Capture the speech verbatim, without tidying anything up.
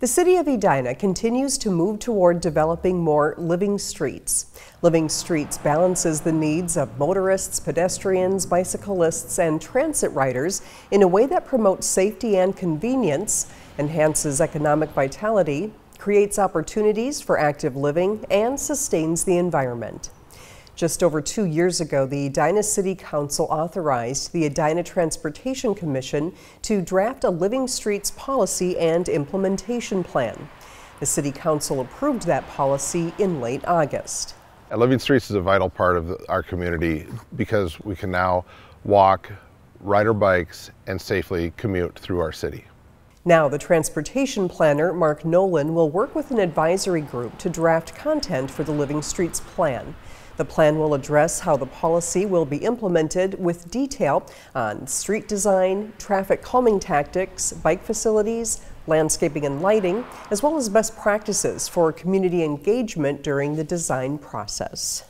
The city of Edina continues to move toward developing more living streets. Living Streets balances the needs of motorists, pedestrians, bicyclists, and transit riders in a way that promotes safety and convenience, enhances economic vitality, creates opportunities for active living, and sustains the environment. Just over two years ago, the Edina City Council authorized the Edina Transportation Commission to draft a Living Streets policy and implementation plan. The City Council approved that policy in late August. Living Streets is a vital part of our community because we can now walk, ride our bikes, and safely commute through our city. Now the transportation planner, Mark Nolan, will work with an advisory group to draft content for the Living Streets plan. The plan will address how the policy will be implemented with detail on street design, traffic calming tactics, bike facilities, landscaping and lighting, as well as best practices for community engagement during the design process.